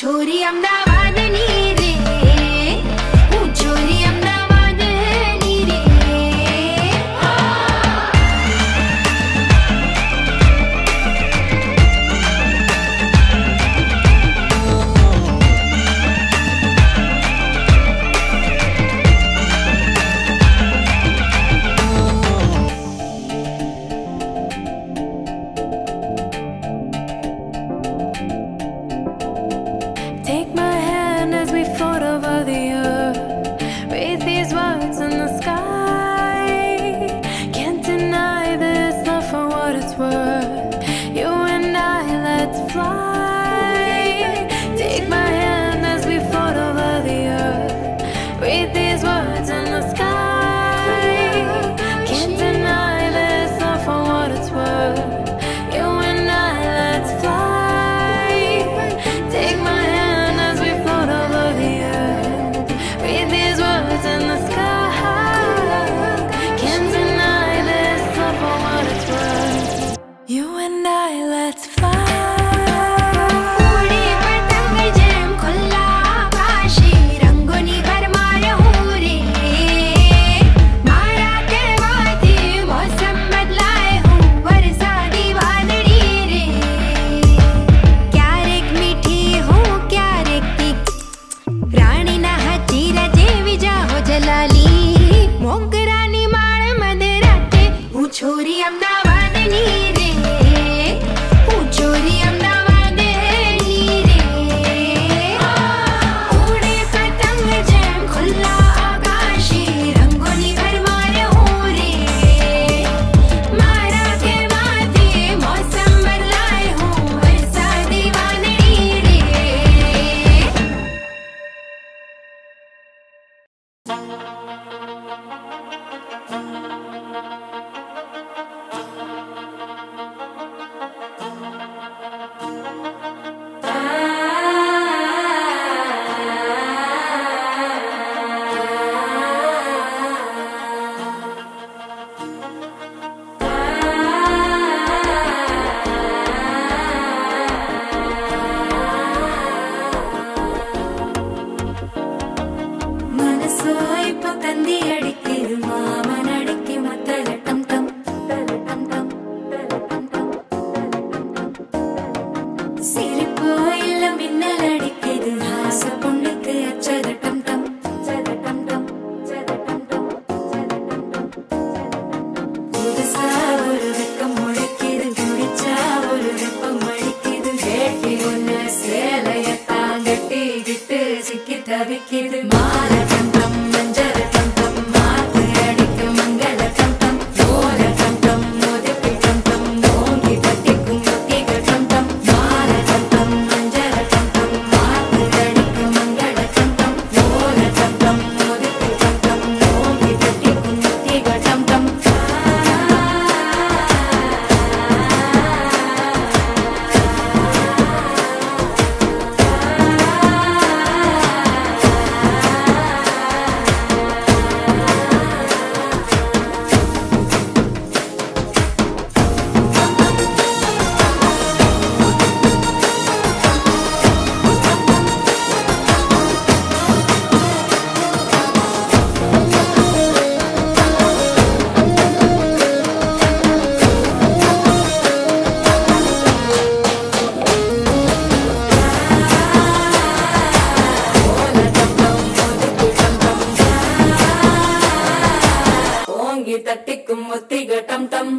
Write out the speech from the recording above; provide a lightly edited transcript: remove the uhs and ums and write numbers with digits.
छोरी अहमदाबाद नी रे, वो छोरी अहमदाबाद नी रे। Take my hand as we float over the earth, read these words in the sky. Can't deny this love for what it's worth. You and I, let's fly. Take my hand as we float over the earth, read these words in the sky. Can't deny this love for what it's worth. You and I, let's fly. Take my hand in the sky. Can't deny this love for what it's worth. You and I, let's fly. Tatikum, Tigatum, Tum.